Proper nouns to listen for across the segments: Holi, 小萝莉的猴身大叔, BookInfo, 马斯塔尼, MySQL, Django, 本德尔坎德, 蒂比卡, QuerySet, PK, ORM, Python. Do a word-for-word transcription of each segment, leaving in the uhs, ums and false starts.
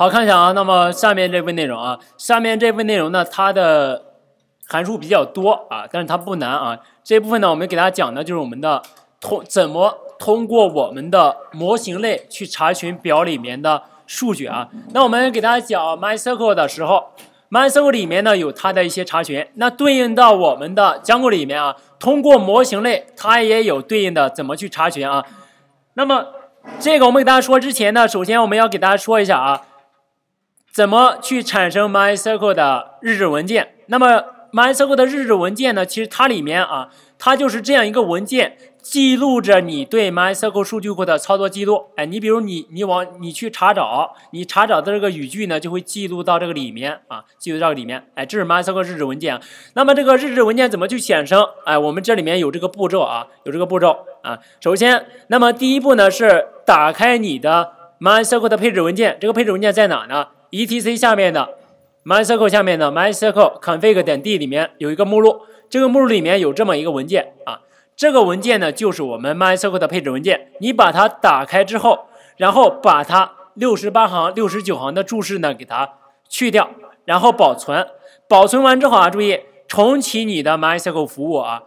好，看一下啊，那么下面这部分内容啊，下面这部分内容呢，它的函数比较多啊，但是它不难啊。这部分呢，我们给大家讲的就是我们的通怎么通过我们的模型类去查询表里面的数据啊。那我们给大家讲 MySQL 的时候 ，MySQL 里面呢有它的一些查询，那对应到我们的 Django 里面啊，通过模型类它也有对应的怎么去查询啊。那么这个我们给大家说之前呢，首先我们要给大家说一下啊，怎么去产生 MySQL 的日志文件。那么 MySQL 的日志文件呢，其实它里面啊，它就是这样一个文件，记录着你对 MySQL 数据库的操作记录。哎，你比如你你往你去查找，你查找的这个语句呢，就会记录到这个里面啊，记录到这个里面。哎，这是 MySQL 日志文件啊。那么这个日志文件怎么去显生？哎，我们这里面有这个步骤啊，有这个步骤啊。首先，那么第一步呢是打开你的 MySQL 的配置文件，这个配置文件在哪呢 ？E T C 下面的 MySQL 下面的 MySQL config 点 d 里面有一个目录，这个目录里面有这么一个文件啊。这个文件呢，就是我们 MySQL 的配置文件。你把它打开之后，然后把它六十八行、六十九行的注释呢给它去掉，然后保存。保存完之后啊，注意重启你的 MySQL 服务啊。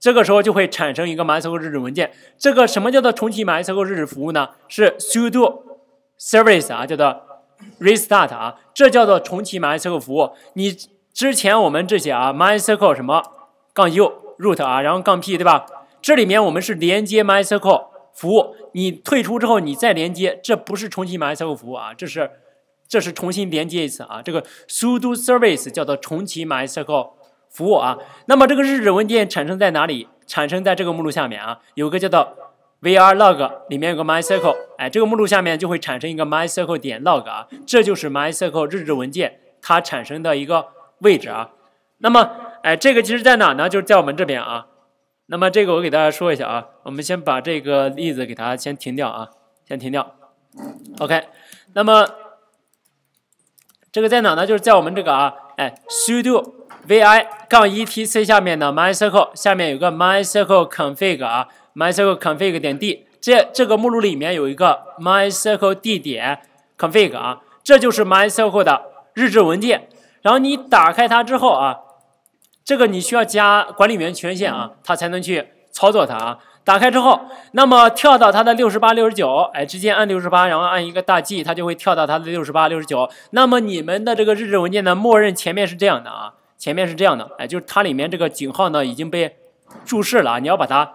这个时候就会产生一个 MySQL 日志文件。这个什么叫做重启 MySQL 日志服务呢？是 sudo service 啊，叫做 restart 啊，这叫做重启 MySQL 服务。你之前我们这些啊 MySQL 什么杠 u。root 啊，然后杠 p 对吧？这里面我们是连接 MySQL 服务，你退出之后你再连接，这不是重新 MySQL 服务啊，这是这是重新连接一次啊。这个 sudo service 叫做重启 MySQL 服务啊。那么这个日志文件产生在哪里？产生在这个目录下面啊，有个叫做 var log 里面有个 MySQL， 哎，这个目录下面就会产生一个 MySQL 点 log 啊，这就是 MySQL 日志文件它产生的一个位置啊。那么，哎，这个其实在哪呢？就是在我们这边啊。那么这个我给大家说一下啊，我们先把这个例子给它先停掉啊，先停掉。OK， 那么这个在哪呢？就是在我们这个啊，哎 ，sudo vi 杠 etc 下面的 mysql 下面有个 mysql config 啊 ，mysql config 点 d 这这个目录里面有一个 mysql d 点 config 啊，这就是 mysql 的日志文件。然后你打开它之后啊，这个你需要加管理员权限啊，它才能去操作它啊。打开之后，那么跳到它的六十八、六十九，哎，直接按六十八，然后按一个大 G， 它就会跳到它的六十八、六十九。那么你们的这个日志文件呢，默认前面是这样的啊，前面是这样的，哎，就是它里面这个井号呢已经被注释了啊，你要把它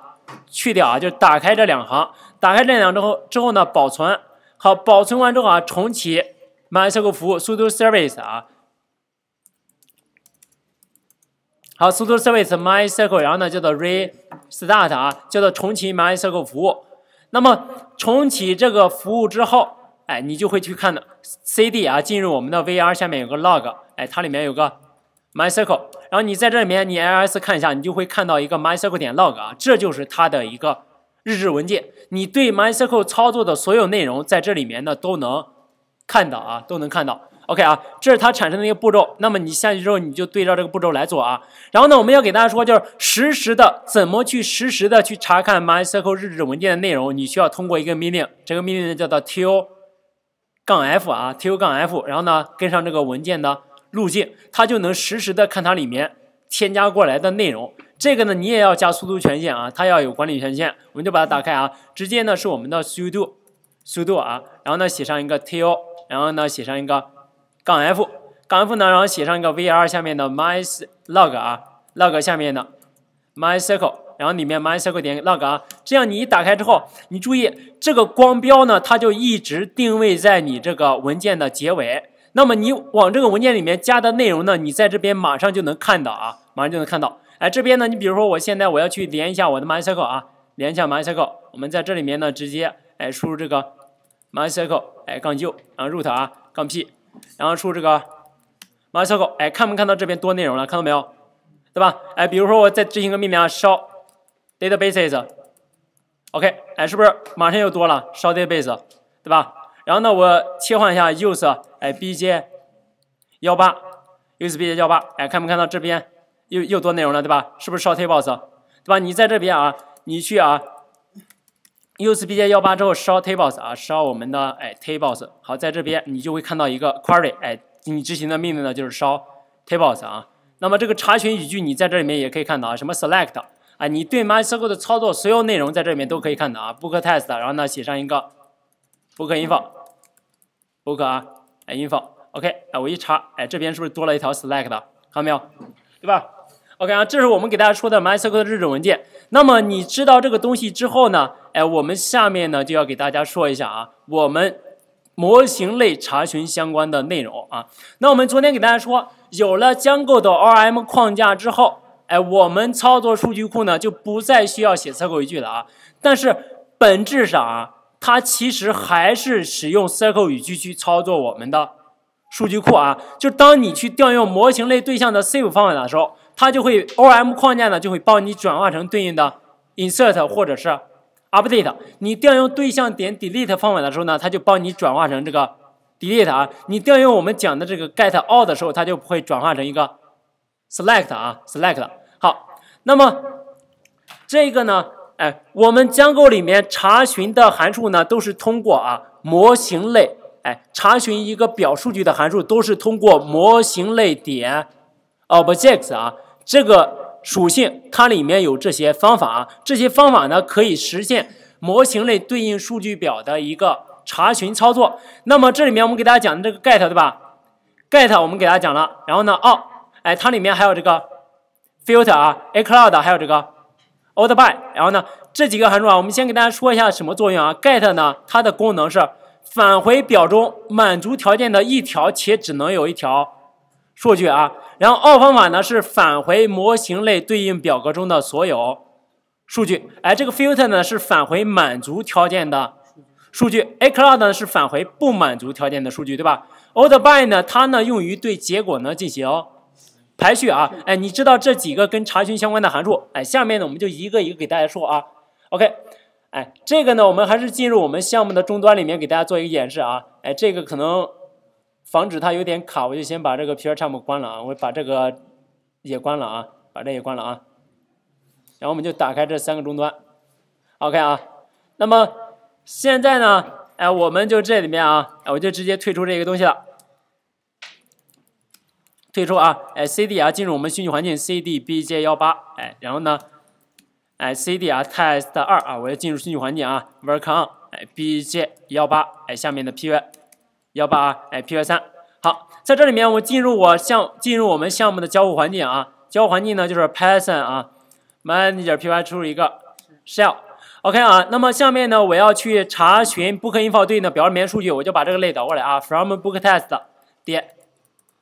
去掉啊，就是打开这两行，打开这两之后之后呢，保存好，保存完之后啊，重启 MySQL 服务 sudo service 啊。好 ，sudo service mysql， 然后呢叫做 restart 啊，叫做重启 mysql 服务。那么重启这个服务之后，哎，你就会去看的 cd 啊，进入我们的 var 下面有个 log， 哎，它里面有个 mysql， 然后你在这里面你 ls 看一下，你就会看到一个 mysql 点 log 啊，这就是它的一个日志文件。你对 mysql 操作的所有内容在这里面呢都能看到啊，都能看到。OK 啊，这是它产生的一个步骤。那么你下去之后，你就对照这个步骤来做啊。然后呢，我们要给大家说，就是实时的怎么去实时的去查看 MySQL 日志文件的内容，你需要通过一个命令，这个命令呢叫做 to 杠 f 啊 ，to 杠 f， 然后呢跟上这个文件的路径，它就能实时的看它里面添加过来的内容。这个呢你也要加速度权限啊，它要有管理权限，我们就把它打开啊。直接呢是我们的 sudo sudo 啊，然后呢写上一个 to， 然后呢写上一个。杠 f， 杠 f 呢，然后写上一个 var 下面的 myslog 啊 ，log 下面的 mysql， 然后里面 mysql 点 log 啊，这样你一打开之后，你注意这个光标呢，它就一直定位在你这个文件的结尾。那么你往这个文件里面加的内容呢，你在这边马上就能看到啊，马上就能看到。哎，这边呢，你比如说我现在我要去连一下我的 mysql 啊，连一下 mysql， 我们在这里面呢直接哎输入这个 mysql 哎杠 u， 然后 root 啊杠 p。然后输这个 mysql， 哎，看没看到这边多内容了？看到没有？对吧？哎，比如说我再执行个命令啊，烧 databases，OK，、okay, 哎，是不是马上又多了？烧 database， 对吧？然后呢，我切换一下 use， 哎 bj 幺八 use bj 幺八，哎，看没看到这边又又多内容了？对吧？是不是烧 tables， 对吧？你在这边啊，你去啊， U S B J 一八之后 烧 tables 啊，烧我们的哎 tables。好，在这边你就会看到一个 query， 哎，你执行的命令呢就是烧 tables 啊。那么这个查询语句你在这里面也可以看到啊，什么 select 啊，你对 MySQL 的操作所有内容在这里面都可以看到啊。book test， 然后呢写上一个 book info，book 啊，哎 info，OK，、okay, 哎我一查，哎这边是不是多了一条 select？ 看到没有？对吧？ OK 啊，这是我们给大家说的 MySQL 的日志文件。那么你知道这个东西之后呢，哎，我们下面呢就要给大家说一下啊，我们模型类查询相关的内容啊。那我们昨天给大家说，有了 Django 的 O R M 框架之后，哎，我们操作数据库呢就不再需要写circle 语句了啊。但是本质上啊，它其实还是使用 circle 语句去操作我们的数据库啊。就当你去调用模型类对象的 save 方法的时候。 它就会 O R M 框架呢，就会帮你转化成对应的 insert 或者是 update。你调用对象点 delete 方法的时候呢，它就帮你转化成这个 delete 啊。你调用我们讲的这个 get all 的时候，它就会转化成一个 select 啊 select。好，那么这个呢，哎，我们 Django 里面查询的函数呢，都是通过啊模型类，哎，查询一个表数据的函数都是通过模型类点 objects 啊。 这个属性它里面有这些方法、啊，这些方法呢可以实现模型类对应数据表的一个查询操作。那么这里面我们给大家讲的这个 get 对吧 ？get 我们给大家讲了，然后呢，哦，哎，它里面还有这个 filter 啊 ，accloud 还有这个 old by， 然后呢这几个函数啊，我们先给大家说一下什么作用啊 ？get 呢它的功能是返回表中满足条件的一条且只能有一条。 数据啊，然后 all 方法呢是返回模型类对应表格中的所有数据，哎，这个 filter 呢是返回满足条件的数据 ，accloud 呢是返回不满足条件的数据，对吧 ？old by 呢它呢用于对结果呢进行排序啊，哎，你知道这几个跟查询相关的函数，哎，下面呢我们就一个一个给大家说啊 ，OK， 哎，这个呢我们还是进入我们项目的终端里面给大家做一个演示啊，哎，这个可能。 防止它有点卡，我就先把这个 PureChamp 关了啊，我把这个也关了啊，把这也关了啊，然后我们就打开这三个终端 ，OK 啊。那么现在呢，哎，我们就这里面啊，哎，我就直接退出这个东西了，退出啊，哎 ，cd 啊，进入我们虚拟环境 cdbj 一八，哎，然后呢，哎 ，cd 啊 test 二啊，我要进入虚拟环境啊 ，work on， 哎 bj 一八，哎，下面的 py。 幺八啊，哎 ，P Y 三，好，在这里面我进入我项进入我们项目的交互环境啊，交互环境呢就是 Python 啊 ，manager P Y 出入一个 shell，OK 啊，那么下面呢我要去查询 book info 对应的表里面数据，我就把这个类导过来啊 ，from book test 点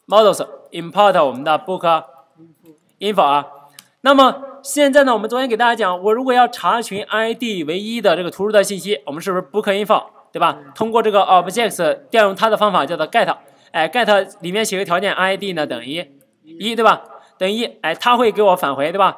models import 我们的 book info 啊，那么现在呢我们昨天给大家讲，我如果要查询 I D 为一的这个图书的信息，我们是不是 book info？ 对吧？通过这个 objects 调用它的方法叫做 get， 哎 get 里面写个条件 I D 呢等于一，对吧？等于一，哎，它会给我返回，对吧？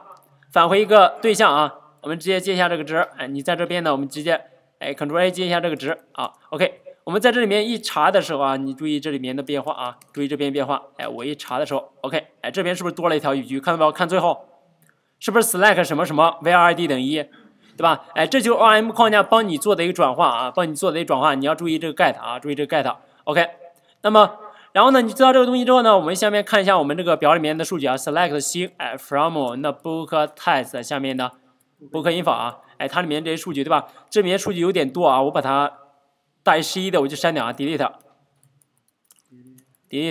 返回一个对象啊，我们直接接一下这个值，哎，你在这边呢，我们直接哎 Ctrl A 接一下这个值啊 ，OK， 我们在这里面一查的时候啊，你注意这里面的变化啊，注意这边变化，哎，我一查的时候 ，OK， 哎，这边是不是多了一条语句？看到没有？看最后，是不是 select 什么什么 where I D 等于一？ 对吧？哎，这就是 O R M 框架帮你做的一个转化啊，帮你做的一个转化，你要注意这个 get 啊，注意这个 get。OK， 那么然后呢，你知道这个东西之后呢，我们下面看一下我们这个表里面的数据啊 ，select 星哎 from 我们的 book test 下面的 book info 啊，哎，它里面这些数据对吧？这里面数据有点多啊，我把它大于十一的我就删掉啊 ，delete，delete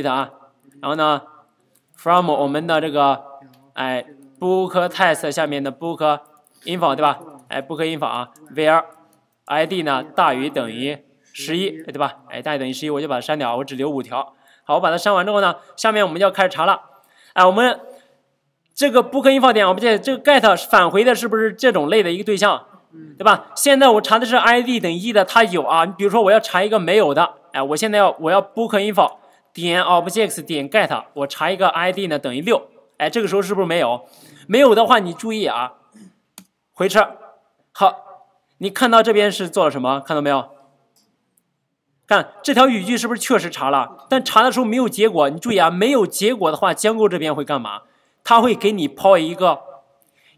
delete 啊，然后呢 from 我们的这个哎 book test 下面的 book info 对吧？ 哎，不可以法啊 ，where I D 呢大于等于十一，对吧？哎，大于等于十一，我就把它删掉，我只留五条。好，我把它删完之后呢，下面我们就要开始查了。哎，我们这个不可以法点，我们这这个 get 返回的是不是这种类的一个对象，对吧？现在我查的是 I D 等于一的，它有啊。你比如说我要查一个没有的，哎，我现在要我要不可以法点 objects 点 get， 我查一个 I D 呢等于 六， 哎，这个时候是不是没有？没有的话，你注意啊，回车。 好，你看到这边是做了什么？看到没有？看这条语句是不是确实查了？但查的时候没有结果，你注意啊，没有结果的话，Django这边会干嘛？它会给你抛一个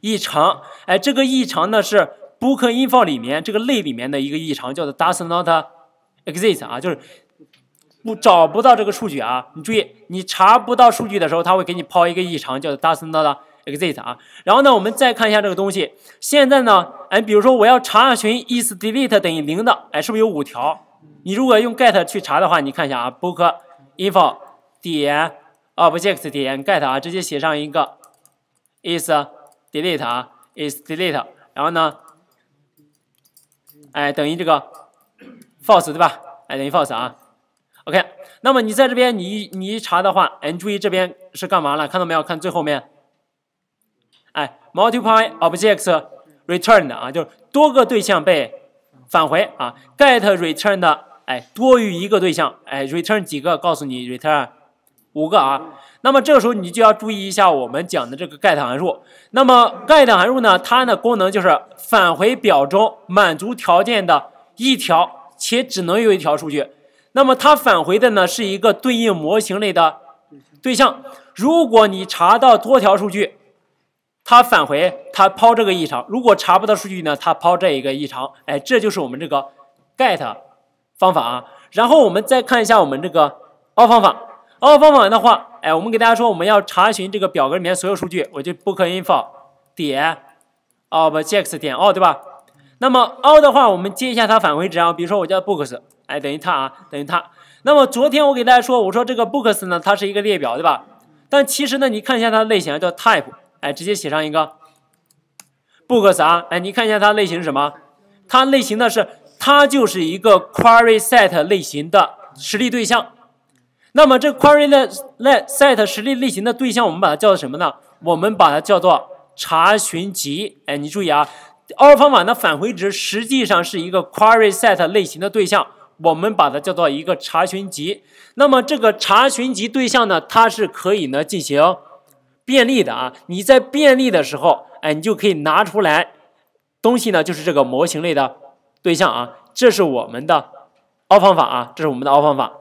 异常，哎，这个异常呢是 bookInfo 里面这个类里面的一个异常叫做 does not exist 啊，就是不找不到这个数据啊。你注意，你查不到数据的时候，它会给你抛一个异常叫做 does not exist 啊。然后呢，我们再看一下这个东西。现在呢，哎，比如说我要查询 is delete 等于零的，哎，是不是有五条？你如果用 get 去查的话，你看一下啊 ，bookInfo 点 object 点 get 啊，直接写上一个 is delete 啊 ，is delete， 然后呢，哎，等于这个 false 对吧？哎，等于 false 啊。OK， 那么你在这边你你一查的话，哎，你注意这边是干嘛了？看到没有？看最后面，哎 ，multiply objects returned 啊，就是多个对象被返回啊 ，get return 的哎多于一个对象，哎 return 几个？告诉你 return 五个啊。那么这个时候你就要注意一下我们讲的这个 get 函数。那么 get 函数呢，它的功能就是返回表中满足条件的一条，且只能有一条数据。那么它返回的呢是一个对应模型类的对象。如果你查到多条数据，它返回它抛这个异常；如果查不到数据呢，它抛这一个异常。哎，这就是我们这个 get 方法啊。然后我们再看一下我们这个 all 方法。all 方法的话。哎，我们给大家说，我们要查询这个表格里面所有数据，我就 bookInfo 点 objects 点 all 对吧？那么 all 的话，我们接一下它返回值啊，比如说我叫 books， 哎，等于它啊，等于它。那么昨天我给大家说，我说这个 books 呢，它是一个列表对吧？但其实呢，你看一下它的类型叫 type， 哎，直接写上一个 books 啊，哎，你看一下它类型是什么？它类型呢是它就是一个 QuerySet 类型的实例对象。那么这 QuerySet 实例类型的对象，我们把它叫做什么呢？我们把它叫做查询集。哎，你注意啊 ，all 方法的返回值实际上是一个 QuerySet 类型的对象，我们把它叫做一个查询集。那么这个查询集对象呢，它是可以呢进行便利的啊。你在便利的时候，哎，你就可以拿出来东西呢，就是这个模型类的对象啊。这是我们的 all 方法啊，这是我们的 all 方法。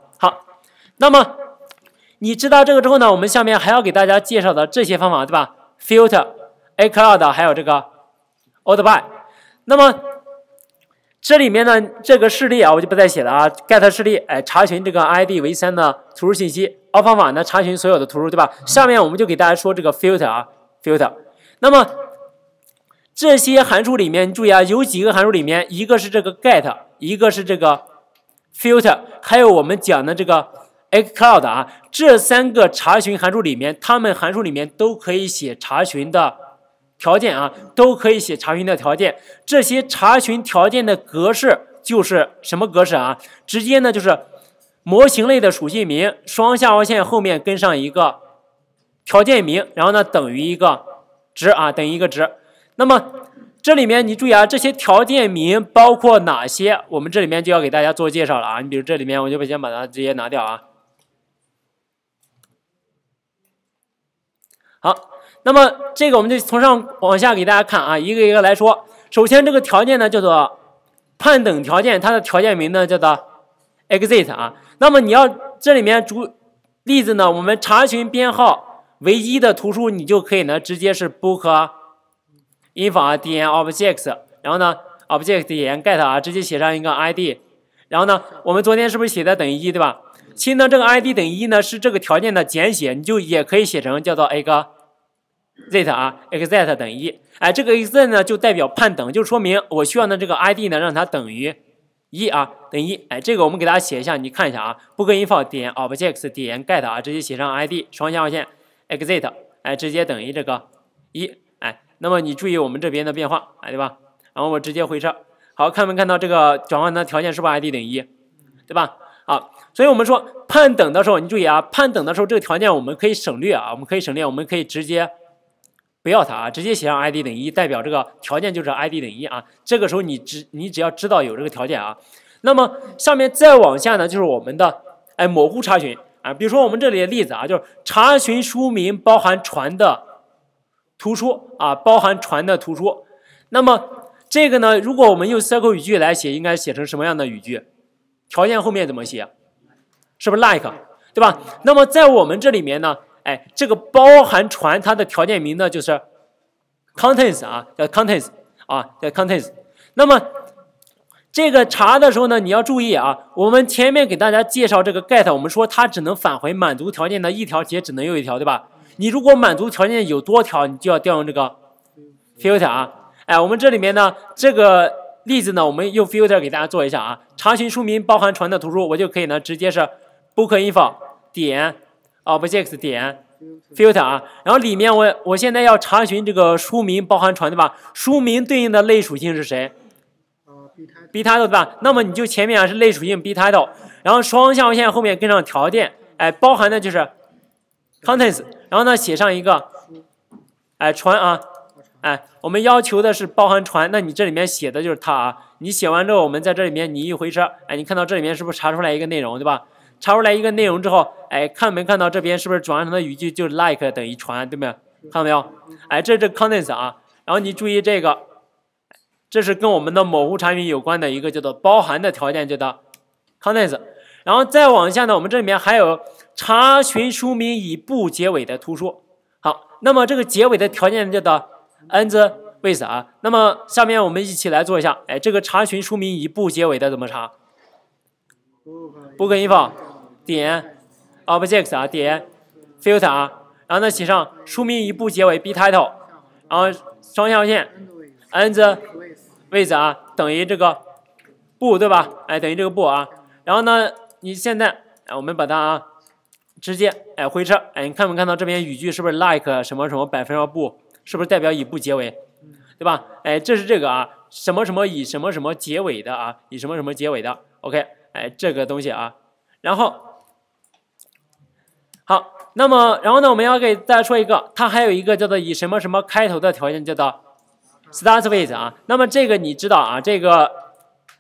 那么你知道这个之后呢，我们下面还要给大家介绍的这些方法，对吧 ？filter、iCloud 还有这个 oddby。那么这里面呢，这个示例啊，我就不再写了啊。get 示例，哎，查询这个 I D 为三的图书信息。all 方法呢，查询所有的图书，对吧？下面我们就给大家说这个 filter 啊 ，filter。那么这些函数里面，你注意啊，有几个函数里面，一个是这个 get， 一个是这个 filter， 还有我们讲的这个。iCloud 啊，这三个查询函数里面，它们函数里面都可以写查询的条件啊，都可以写查询的条件。这些查询条件的格式就是什么格式啊？直接呢就是模型类的属性名，双下划线后面跟上一个条件名，然后呢等于一个值啊，等于一个值。那么这里面你注意啊，这些条件名包括哪些？我们这里面就要给大家做介绍了啊。你比如这里面，我就先把它直接拿掉啊。好，那么这个我们就从上往下给大家看啊，一个一个来说。首先，这个条件呢叫做判等条件，它的条件名呢叫做 exit 啊。那么你要这里面主例子呢，我们查询编号为一的图书，你就可以呢直接是 bookInfo 啊点 objects， 然后呢 object 点 get 啊，直接写上一个 I D， 然后呢，我们昨天是不是写的等于一对吧？其实呢，这个 I D 等于一呢是这个条件的简写，你就也可以写成叫做 exit 啊 ，exit 等于一。哎，这个 exit 呢就代表判等，就说明我需要呢这个 I D 呢让它等于一啊，等于一。哎，这个我们给大家写一下，你看一下啊 ，bookInfo 点 objects 点 get 啊，直接写上 I D 双下划线 exit， 哎，直接等于这个一。哎，那么你注意我们这边的变化，哎，对吧？然后我直接回车，好，看没看到这个转换的条件是不是 I D 等于一，对吧？啊，所以我们说判等的时候，你注意啊，判等的时候这个条件我们可以省略啊，我们可以省略，我们可以直接不要它啊，直接写上 I D 等于一，代表这个条件就是 I D 等于一啊。这个时候你只你只要知道有这个条件啊。那么下面再往下呢，就是我们的哎模糊查询啊，比如说我们这里的例子啊，就是查询书名包含传的图书啊，包含传的图书。那么这个呢，如果我们用 circle 语句来写，应该写成什么样的语句？条件后面怎么写？是不是 like 对吧？那么在我们这里面呢，哎，这个包含传它的条件名呢就是 contents 啊，叫 contents 啊，叫 contents。那么这个查的时候呢，你要注意啊，我们前面给大家介绍这个 get， 我们说它只能返回满足条件的一条，且只能有一条，对吧？你如果满足条件有多条，你就要调用这个 filter 啊。哎，我们这里面呢，这个例子呢，我们用 filter 给大家做一下啊。查询书名包含传的图书，我就可以呢直接是 bookinfo 点 objects 点 filter 啊，然后里面我我现在要查询这个书名包含传，对吧？书名对应的类属性是谁？ B title 对吧？那么你就前面啊是类属性 B title， 然后双象限后面跟上条件，哎，包含的就是 contents， 然后呢写上一个，哎传啊，哎，我们要求的是包含传，那你这里面写的就是它啊。你写完之后，我们在这里面你一回车，哎，你看到这里面是不是查出来一个内容，对吧？ 查出来一个内容之后，哎，看没看到这边是不是转换成的语句就是 like 等于传，对不对？看到没有？哎，这是 contents 啊。然后你注意这个，这是跟我们的模糊查询有关的一个叫做包含的条件，叫做 contents。然后再往下呢，我们这里面还有查询书名以不结尾的图书。好，那么这个结尾的条件叫做 ends with 啊。那么下面我们一起来做一下，哎，这个查询书名以不结尾的怎么查 ？bookinfo 点 objects 啊，点 filter 啊，然后呢写上书名以不结尾 b title， 然后双象限 ends with 啊等于这个不对吧？哎，等于这个不啊。然后呢，你现在哎，我们把它啊直接哎回车哎，你看没看到这边语句是不是 like 什么什么百分之不？是不是代表以不结尾？对吧？哎，这是这个啊什么什么以什么什么结尾的啊，以什么什么结尾的 OK， 哎这个东西啊。 然后，好，那么然后呢，我们要给大家说一个，它还有一个叫做以什么什么开头的条件叫做 starts with 啊。那么这个你知道啊，这个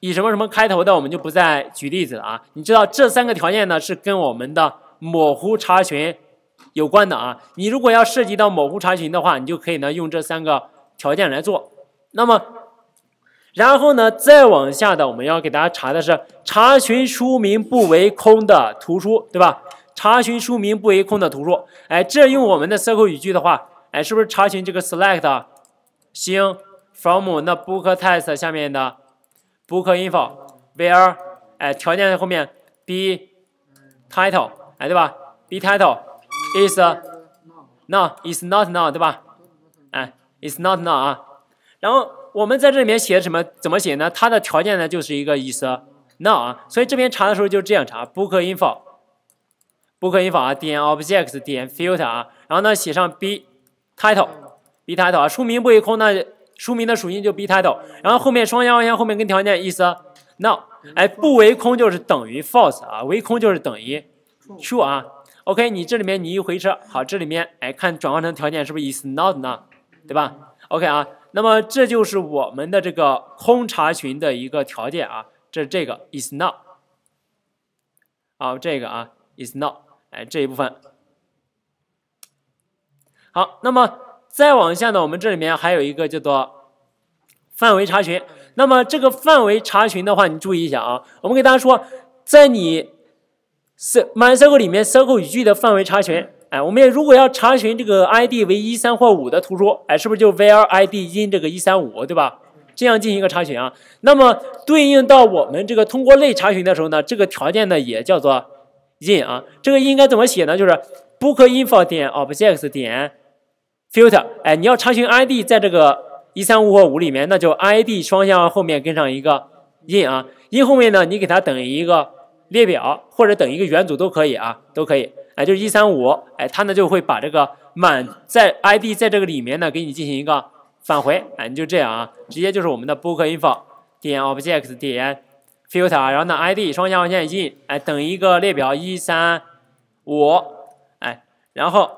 以什么什么开头的，我们就不再举例子了啊。你知道这三个条件呢是跟我们的模糊查询有关的啊。你如果要涉及到模糊查询的话，你就可以呢用这三个条件来做。那么 然后呢，再往下的我们要给大家查的是查询书名不为空的图书，对吧？查询书名不为空的图书，哎，这用我们的 circle 语句的话，哎，是不是查询这个 select 星 from 那 book text 下面的 book info where 哎条件后面 b title 哎对吧 ？b title is no is not no 对吧？哎 is not no 啊，然后 我们在这里面写什么？怎么写呢？它的条件呢，就是一个 is no 啊，所以这边查的时候就这样查 bookinfo bookinfo 啊点 objects 点 filter 啊，然后呢写上 b title b title 啊，书名不为空，那书名的属性就 b title， 然后后面双象限后面跟条件 is no， 哎，不为空就是等于 false 啊，为空就是等于 true 啊。OK， 你这里面你一回车，好，这里面哎看转换成条件是不是 is not no， 对吧 ？OK 啊。 那么这就是我们的这个空查询的一个条件啊，这是这个 is not， 好，这个啊 is not， 哎这一部分。好，那么再往下呢，我们这里面还有一个叫做范围查询。那么这个范围查询的话，你注意一下啊，我们给大家说，在你 MySQL 里面 circle 语句的范围查询。 哎，我们也如果要查询这个 I D 为一三或五的图书，哎，是不是就 where I D in 这个一三五对吧？这样进行一个查询啊。那么对应到我们这个通过类查询的时候呢，这个条件呢也叫做 in 啊。这个应该怎么写呢？就是 bookinfo 点 objects 点 filter。哎，你要查询 I D 在这个一三五或五里面，那就 I D 双向后面跟上一个 in 啊 ，in 后面呢你给它等于一个列表或者等于一个元组都可以啊，都可以。 哎，就是一三五，哎，它呢就会把这个满在 I D 在这个里面呢，给你进行一个返回，哎，你就这样啊，直接就是我们的 bookinfo 点 objects 点 filter， 然后呢 I D 双向线 in， 哎，等于一个列表一三五，哎，然后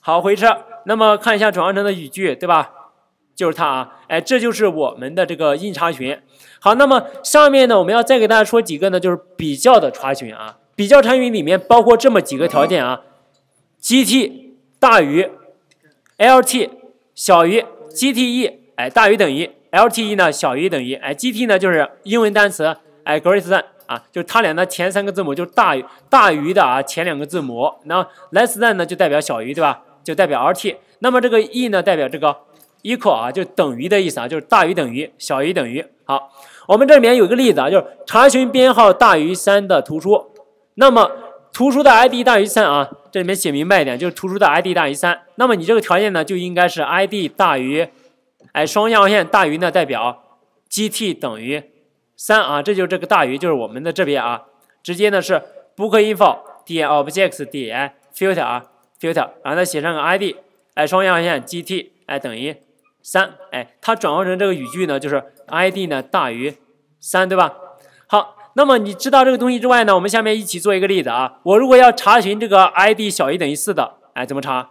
好回车，那么看一下转换成的语句，对吧？就是它啊，哎，这就是我们的这个 in 查询。好，那么下面呢，我们要再给大家说几个呢，就是比较的查询啊。 比较查询里面包括这么几个条件啊 ，G T 大于 L T 小于 G T E， 哎大于等于 L T E 呢小于等于，哎 G T 呢就是英文单词哎 greater than 啊，就是它俩的前三个字母就是大于大于的啊前两个字母，那 less than 呢就代表小于对吧？就代表 L T， 那么这个 E 呢代表这个 equal 啊，就等于的意思啊，就是大于等于，小于等于。好，我们这里面有一个例子啊，就是查询编号大于三的图书，那么图书的 I D 大于三啊，这里面写明白一点，就是图书的 I D 大于三。那么你这个条件呢，就应该是 I D 大于，哎，双压号线大于呢代表 G T 等于三啊，这就这个大于就是我们的这边啊，直接呢是 book info 点 objects 点 filter 啊 filter， 然后再写上个 I D， 哎，双压号线 G T 哎等于。 三，哎，它转换成这个语句呢，就是 I D 呢大于三，对吧？好，那么你知道这个东西之外呢，我们下面一起做一个例子啊。我如果要查询这个 I D 小于等于四的，哎，怎么查？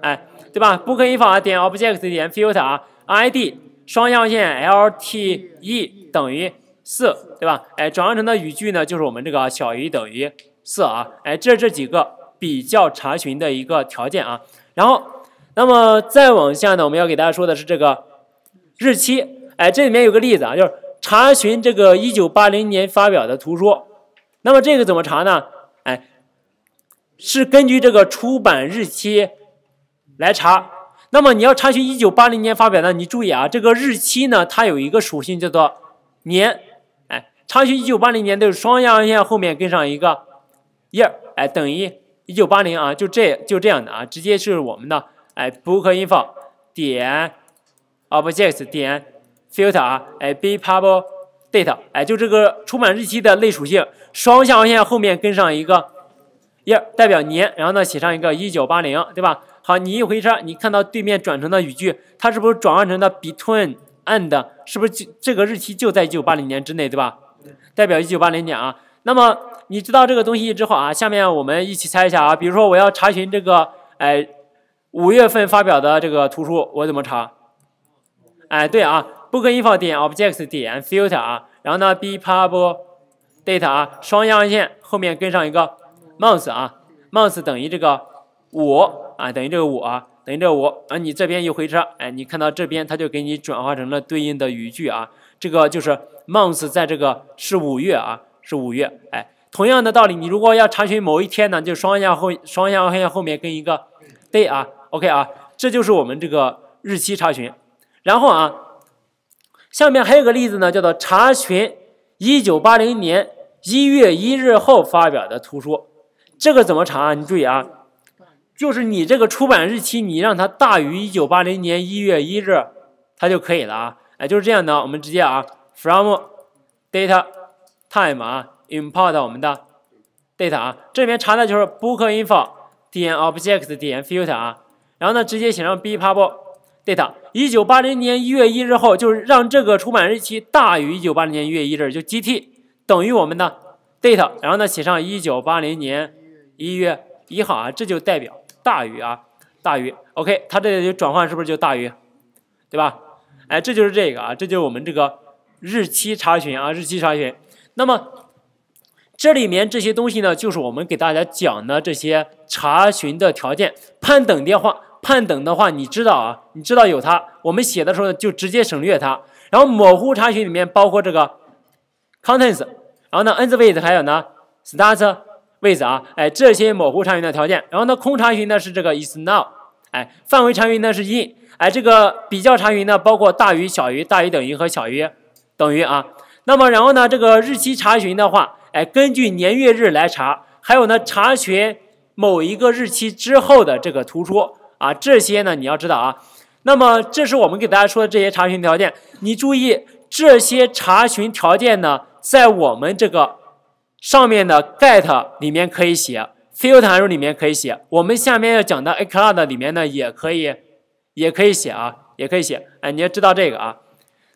哎，对吧 ？book info 点 object 点 filter 啊 ，I D 双象限 L T E 等于四，对吧？哎，转换成的语句呢，就是我们这个小于等于四啊。哎，这这几个比较查询的一个条件啊，然后。 那么再往下呢，我们要给大家说的是这个日期。哎，这里面有个例子啊，就是查询这个一九八零年发表的图书。那么这个怎么查呢？哎，是根据这个出版日期来查。那么你要查询一九八零年发表的，你注意啊，这个日期呢，它有一个属性叫做年。哎，查询一九八零年都是双压号线后面跟上一个 year， 哎，等于一九八零啊，就这就这样的啊，直接是我们的。 哎 ，book info 点 objects 点 filter 啊，哎 ，be public date， 哎，就这个出版日期的类属性，双下划线后面跟上一个 year， 代表年，然后呢写上一个一九八零，对吧？好，你一回车，你看到对面转成的语句，它是不是转换成的 between and， 是不是就这个日期就在一九八零年之内，对吧？代表一九八零年啊。那么你知道这个东西之后啊，下面我们一起猜一下啊，比如说我要查询这个，哎。 五月份发表的这个图书，我怎么查？哎，对啊 ，book info 点 objects 点 filter 啊，然后呢 be public date 啊，双压号线后面跟上一个 month 啊 ，month 等于这个五啊，等于这个五啊，等于这个五啊，你这边一回车，哎，你看到这边它就给你转化成了对应的语句啊，这个就是 month 在这个是五月啊，是五月，哎，同样的道理，你如果要查询某一天呢，就双压后双压号线后面跟一个 day 啊。 OK 啊，这就是我们这个日期查询。然后啊，下面还有个例子呢，叫做查询一九八零年一月一日后发表的图书。这个怎么查啊？你注意啊，就是你这个出版日期，你让它大于一九八零年一月一日，它就可以了啊。哎，就是这样的，我们直接啊 ，from data time 啊 ，import 我们的 data 啊，这里面查的就是 book info 点 object 点 filter 啊。 然后呢，直接写上 be public date， 一九八零年一月一日后，就是让这个出版日期大于一九八零年一月一日，就 G T 等于我们的 date， 然后呢写上一九八零年一月一号啊，这就代表大于啊，大于。OK， 它这里就转换是不是就大于，对吧？哎，这就是这个啊，这就是我们这个日期查询啊，日期查询。那么这里面这些东西呢，就是我们给大家讲的这些查询的条件，判等电话。 判等的话，你知道啊，你知道有它，我们写的时候呢就直接省略它。然后模糊查询里面包括这个 contents， 然后呢 ends with 还有呢 start with 啊，哎这些模糊查询的条件。然后呢空查询呢是这个 is now， 哎范围查询呢是 in， 哎这个比较查询呢包括大于、小于、大于等于和小于等于啊。那么然后呢这个日期查询的话，哎根据年月日来查，还有呢查询某一个日期之后的这个图书。 啊，这些呢你要知道啊。那么，这是我们给大家说的这些查询条件。你注意，这些查询条件呢，在我们这个上面的 get 里面可以写 ，filter 函数里面可以写，我们下面要讲的 account 里面呢也可以，也可以写啊，也可以写。哎，你要知道这个啊。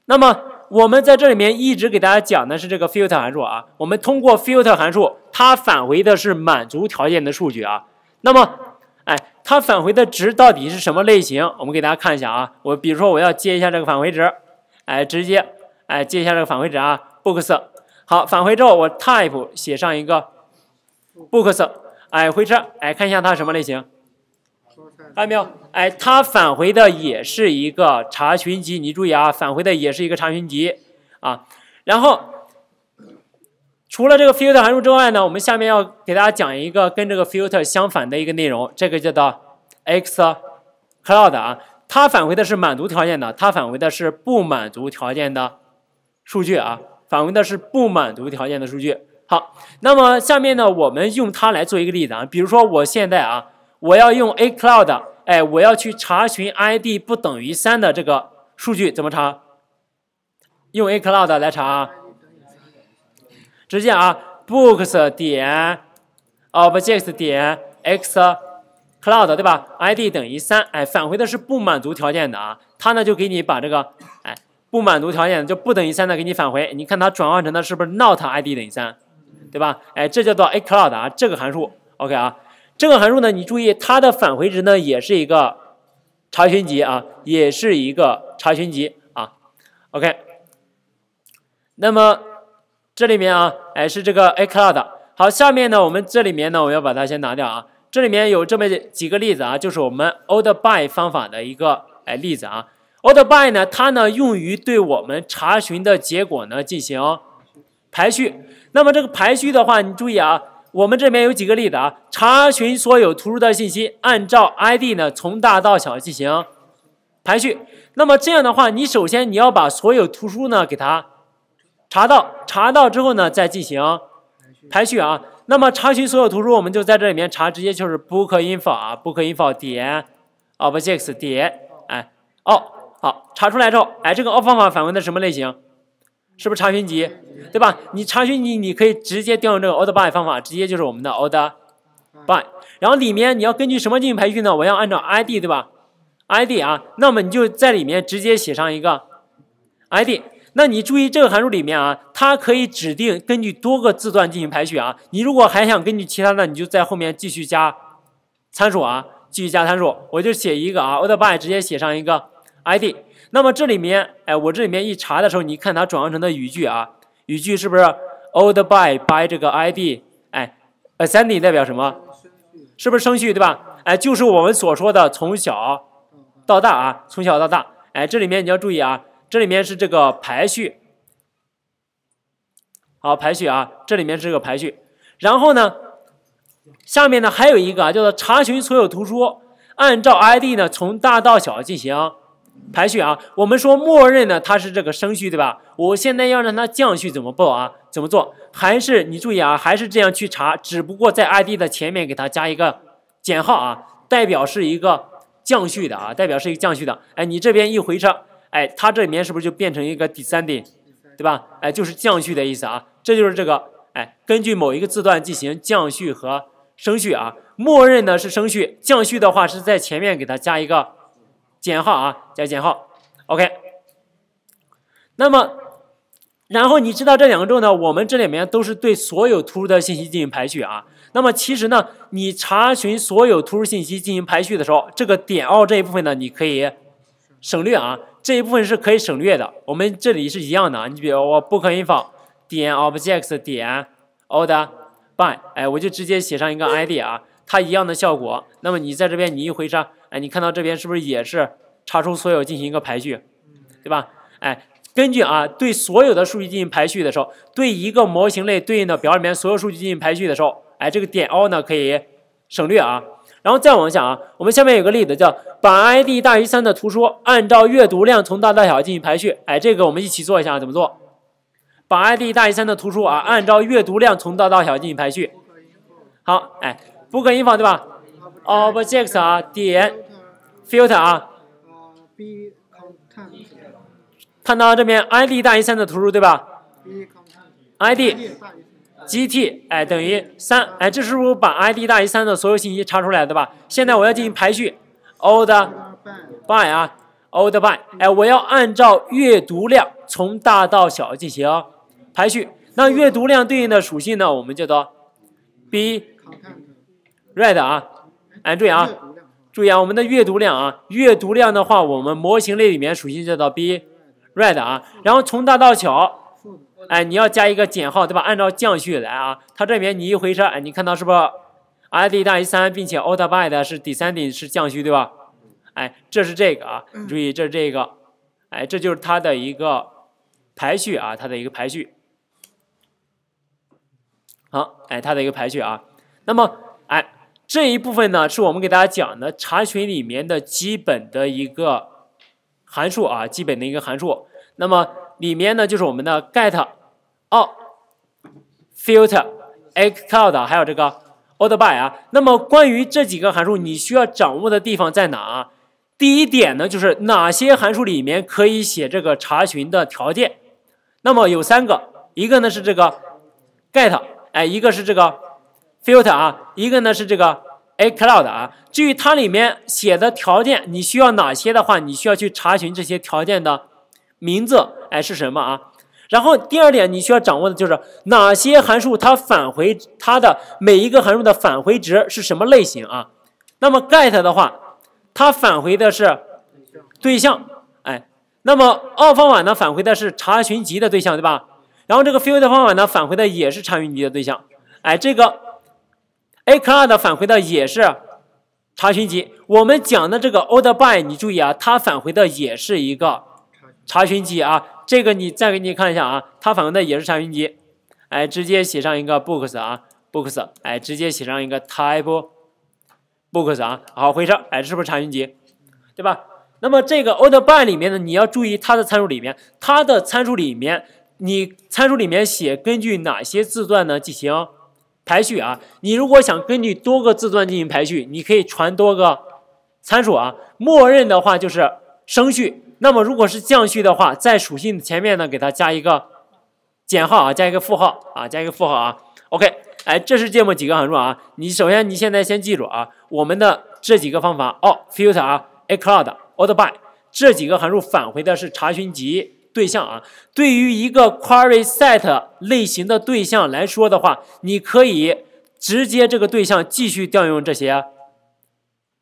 那么，我们在这里面一直给大家讲的是这个 filter 函数啊。我们通过 filter 函数，它返回的是满足条件的数据啊。那么，哎。 它返回的值到底是什么类型？我们给大家看一下啊。我比如说我要接一下这个返回值，哎，直接哎接一下这个返回值啊 ，books。好，返回之后我 type 写上一个 books， 哎，回车，哎，看一下它什么类型，看到没有？哎，它返回的也是一个查询集，你注意啊，返回的也是一个查询集啊。然后除了这个 filter 函数之外呢，我们下面要给大家讲一个跟这个 filter 相反的一个内容，这个叫做 xCloud 啊，它返回的是满足条件的，它返回的是不满足条件的数据啊，返回的是不满足条件的数据。好，那么下面呢，我们用它来做一个例子啊，比如说我现在啊，我要用 A Cloud， 哎，我要去查询 I D 不等于三的这个数据，怎么查？用 A Cloud 来查啊，直接啊 ，books 点 objects 点 x Cloud 对吧 ？I D 等于三，哎，返回的是不满足条件的啊，它呢就给你把这个哎不满足条件就不等于三的给你返回，你看它转换成的是不是 not I D 等于三，对吧？哎，这叫做 A Cloud 啊，这个函数 OK 啊，这个函数呢你注意它的返回值呢也是一个查询集啊，也是一个查询集啊 ，OK。那么这里面啊，哎是这个 A Cloud。好，下面呢我们这里面呢我要把它先拿掉啊。这里面有这么几个例子啊，就是我们 old by 方法的一个哎例子啊。old by 呢，它呢用于对我们查询的结果呢进行排序。那么这个排序的话，你注意啊，我们这边有几个例子啊，查询所有图书的信息，按照 I D 呢从大到小进行排序。那么这样的话，你首先你要把所有图书呢给它查到，查到之后呢再进行排序啊。那么查询所有图书，我们就在这里面查，直接就是 book info 啊 ，book info 点 objects 点哎哦好，查出来之后，哎这个 all 方法返回的什么类型？是不是查询集？对吧？你查询集你可以直接调用这个 old by 方法，直接就是我们的 old by。然后里面你要根据什么进行排序呢？我要按照 I D 对吧 ？I D 啊，那么你就在里面直接写上一个 I D。那你注意这个函数里面啊，它可以指定根据多个字段进行排序啊。你如果还想根据其他的，你就在后面继续加参数啊，继续加参数。我就写一个啊 old by 直接写上一个 I D。那么这里面，哎，我这里面一查的时候，你看它转换成的语句啊，语句是不是 old by by 这个 I D？ 哎 ，ascending 代表什么？是不是升序对吧？哎，就是我们所说的从小到大啊，从小到大。哎，这里面你要注意啊。这里面是这个排序，好排序啊，这里面是这个排序。然后呢，下面呢还有一个啊，叫做查询所有图书，按照 I D 呢从大到小进行排序啊。我们说默认呢它是这个升序对吧？我现在要让它降序怎么报啊？怎么做？还是你注意啊，还是这样去查，只不过在 I D 的前面给它加一个减号啊，代表是一个降序的啊，代表是一个降序的。哎，你这边一回车。哎，它这里面是不是就变成一个 descending， 对吧？哎，就是降序的意思啊。这就是这个，哎，根据某一个字段进行降序和升序啊。默认呢是升序，降序的话是在前面给它加一个减号啊，加减号。OK。那么，然后你知道这两个之后呢，我们这里面都是对所有图书的信息进行排序啊。那么其实呢，你查询所有图书信息进行排序的时候，这个点 all 这一部分呢，你可以省略啊。这一部分是可以省略的，我们这里是一样的啊。你比如我 book info 点 objects 点 order by， 哎，我就直接写上一个 I D 啊，它一样的效果。那么你在这边你一回查，哎，你看到这边是不是也是查出所有进行一个排序，对吧？哎，根据啊对所有的数据进行排序的时候，对一个模型类对应的表里面所有数据进行排序的时候，哎，这个点 all 呢可以省略啊。然后再往下啊，我们下面有个例子叫把 I D 大于三的图书按照阅读量从大到小进行排序。哎，这个我们一起做一下，怎么做？把 I D 大于三的图书啊，按照阅读量从大到小进行排序。好，哎 ，book info 对吧 ？objects 啊，点 filter 啊，看到这边 I D 大于三的图书对吧 ？I D。G T 哎等于三，哎，这是不是把 I D 大于三的所有信息查出来对吧？现在我要进行排序 ，old by 啊 ，old by 哎，我要按照阅读量从大到小进行排序。那阅读量对应的属性呢，我们叫做 b read 啊，哎注意啊，注意啊，我们的阅读量啊，阅读量的话，我们模型类里面属性叫做 b read 啊，然后从大到小。哎，你要加一个减号，对吧？按照降序来啊。它这边你一回车，哎，你看到是不是 I D 大于三，并且 old by 的是 descending 是降序，对吧？哎，这是这个啊，注意这是这个，哎，这就是它的一个排序啊，它的一个排序。好，哎，它的一个排序啊。那么，哎，这一部分呢，是我们给大家讲的查询里面的基本的一个函数啊，基本的一个函数。那么里面呢，就是我们的 get、all、filter、exclude， 还有这个 order by 啊。那么关于这几个函数，你需要掌握的地方在哪啊？第一点呢，就是哪些函数里面可以写这个查询的条件。那么有三个，一个呢是这个 get， 哎，一个是这个 filter 啊，一个呢是这个 exclude 啊。至于它里面写的条件，你需要哪些的话，你需要去查询这些条件的名字，哎是什么啊？然后第二点你需要掌握的就是哪些函数它返回它的每一个函数的返回值是什么类型啊？那么 get 的话，它返回的是对象，哎，那么 all 方法呢返回的是查询集的对象，对吧？然后这个 filter 方法呢返回的也是查询集的对象，哎，这个 exclude 返回的也是查询集。我们讲的这个 order by， 你注意啊，它返回的也是一个查询集啊，这个你再给你看一下啊，它返回的也是查询集，哎，直接写上一个 books 啊 ，books， 哎，直接写上一个 type books 啊，好回事，哎，是不是查询集，对吧？那么这个 order by 里面呢，你要注意它的参数里面，它的参数里面，你参数里面写根据哪些字段呢进行排序啊？你如果想根据多个字段进行排序，你可以传多个参数啊，默认的话就是升序。那么如果是降序的话，在属性前面呢，给它加一个减号啊，加一个负号啊，加一个负号啊。OK， 哎，这是这么几个函数啊。你首先你现在先记住啊，我们的这几个方法 all、filter 啊、exclude、order by 这几个函数返回的是查询集对象啊。对于一个 query set 类型的对象来说的话，你可以直接这个对象继续调用这些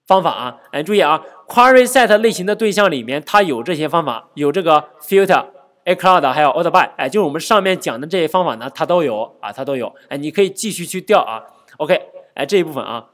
方法啊。哎，注意啊。Query set 类型的对象里面，它有这些方法，有这个 filter、exclude 还有 order by， 哎，就是我们上面讲的这些方法呢，它都有啊，它都有，哎，你可以继续去调啊。OK， 哎，这一部分啊。